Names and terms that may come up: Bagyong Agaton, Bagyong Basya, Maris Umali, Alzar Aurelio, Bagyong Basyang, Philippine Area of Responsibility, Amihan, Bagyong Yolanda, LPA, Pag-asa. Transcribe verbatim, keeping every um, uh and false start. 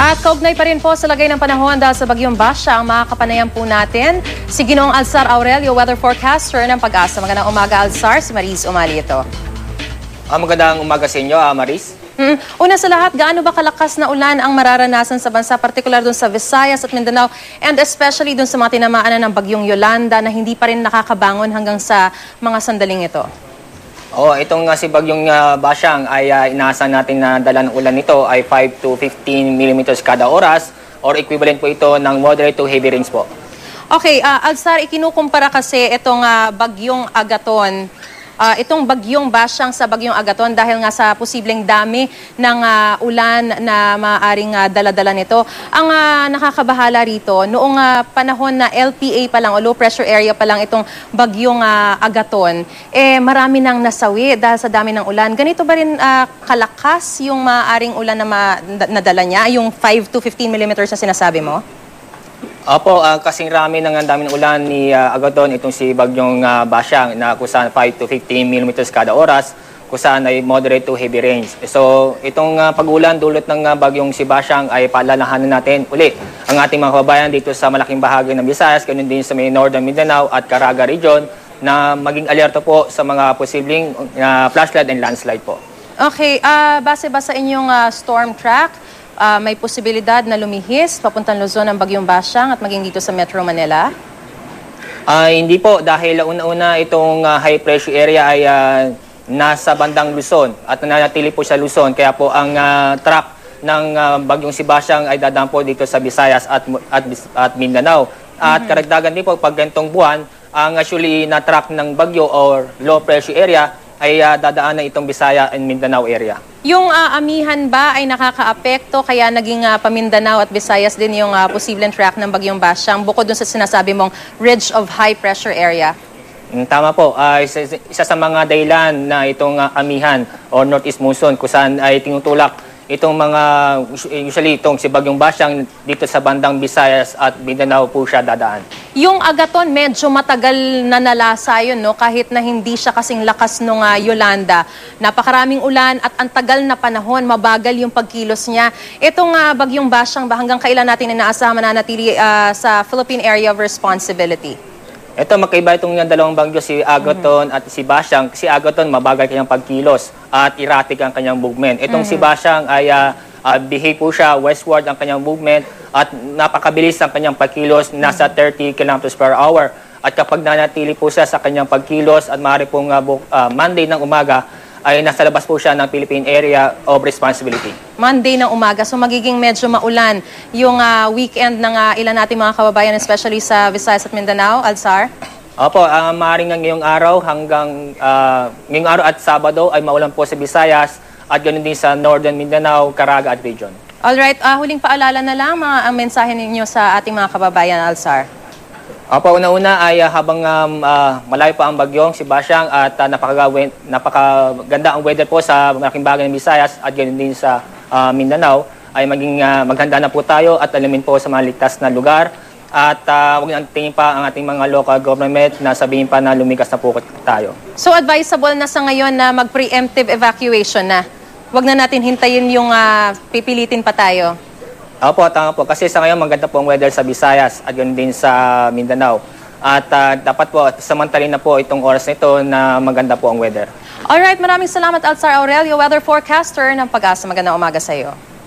At kaugnay pa rin po sa lagay ng panahon dahil sa Bagyong Basya, ang makakapanayan po natin si Ginoong Alzar Aurelio, weather forecaster ng Pag-asa. Magandang umaga, Alzar. Si Maris Umali ito. Ah, magandang umaga sa inyo, ah, Maris. Hmm. Una sa lahat, gaano ba kalakas na ulan ang mararanasan sa bansa, partikular doon sa Visayas at Mindanao, and especially doon sa mga tinamaan ng Bagyong Yolanda na hindi pa rin nakakabangon hanggang sa mga sandaling ito? Oh, itong uh, si Bagyong uh, Basyang ay uh, inaasahan natin na dala ng ulan nito ay five to fifteen millimeters kada oras or equivalent po ito ng moderate to heavy rains po. Okay, uh, Alzar, ikinukumpara kasi itong uh, Bagyong Agaton, uh, itong Bagyong Basyang sa Bagyong Agaton dahil nga sa posibleng dami ng uh, ulan na maaaring uh, dala-dala nito. Ang uh, nakakabahala rito, noong uh, panahon na L P A pa lang o low pressure area pa lang itong Bagyong uh, Agaton, eh marami nang nasawi dahil sa dami ng ulan. Ganito ba rin uh, kalakas yung maaaring ulan na ma nadala niya, yung five to fifteen millimeters na sinasabi mo? Opo, uh, kasing rami ng dami ng ulan ni uh, Agaton, itong si Bagyong uh, Basyang na kusang five to fifteen millimeters kada oras, kusang ay moderate to heavy rains. So, itong uh, pag-ulan dulot ng uh, Bagyong si Basyang ay paalalahanan natin uli ang ating mga kababayan dito sa malaking bahagi ng Visayas, ganun din sa may Northern Mindanao at Caraga region, na maging alerto po sa mga posibleng uh, flash flood and landslide po. Okay, uh, base ba sa inyong uh, storm track, uh, may posibilidad na lumihis papuntang Luzon ang Bagyong Basyang at maging dito sa Metro Manila? Uh, hindi po, dahil una-una itong uh, high pressure area ay uh, nasa bandang Luzon at nananatili po sa Luzon. Kaya po ang uh, track ng uh, Bagyong si Basyang ay dadampo dito sa Visayas at, at, at Mindanao. At mm-hmm. karagdagan din po, pag ganitong buwan, ang actually na-track ng bagyo or low pressure area ay uh, dadaan na itong Visayas and Mindanao area. Yung uh, Amihan ba ay nakakaapekto kaya naging uh, Pamindanao at Visayas din yung uh, posibleng track ng Bagyong Basyang bukod dun sa sinasabi mong ridge of high pressure area? Mm, tama po. Uh, isa, isa sa mga dahilan na itong uh, Amihan or Northeast Monsoon kung saan ay tinutulak itong mga, usually itong si Bagyong Basyang dito sa bandang Visayas at Mindanao po siya dadaan. Yung Agaton, medyo matagal na nalasa yun, no? Kahit na hindi siya kasing lakas nung uh, Yolanda. Napakaraming ulan at ang tagal na panahon, mabagal yung pagkilos niya. Itong uh, Bagyong Basyang ba, hanggang kailan natin inaasahan mananatili uh, sa Philippine Area of Responsibility? Ito, magkaiba itong dalawang bagyo, si Agaton mm-hmm. at si Basyang. Si Agaton, mabagal kanyang pagkilos at erratic ang kanyang movement. Itong mm-hmm. si Basyang ay uh, uh, behave po siya, westward ang kanyang movement at napakabilis ang kanyang pagkilos, nasa mm-hmm. thirty kilometers per hour. At kapag nanatili po siya sa kanyang pagkilos at maaari pong uh, uh, Monday ng umaga, ay nasa labas po siya ng Philippine Area of Responsibility. Monday ng umaga, so magiging medyo maulan yung uh, weekend ng uh, ilan nating mga kababayan, especially sa Visayas at Mindanao, Alzar? Opo, uh, maaaring ngayong araw hanggang uh, ngayong araw at Sabado ay maulan po sa Visayas at ganoon din sa Northern Mindanao, Caraga at region. Alright, uh, huling paalala na lang mga ang mensahe ninyo sa ating mga kababayan, Alzar. Opo, una-una ay uh, habang um, uh, malayo pa ang Bagyong si Basyang at uh, napakaganda ang weather po sa malaking bagay ng Visayas at ganoon din sa uh, Mindanao, ay maging uh, maghanda na po tayo at alamin po sa mga ligtas na lugar. At uh, huwag nating tingin pa ang ating mga local government na sabihin pa na lumikas na po tayo. So advisable na sa ngayon na mag-preemptive evacuation na? Huwag na natin hintayin yung uh, pipilitin pa tayo? Opo, tama po. Kasi sa ngayon, maganda po ang weather sa Visayas at ganoon din sa Mindanao. At uh, dapat po, samantalin na po itong oras na ito na maganda po ang weather. Alright, maraming salamat Alzar Aurelio, weather forecaster ng Pag-asa. Magandang umaga sa iyo.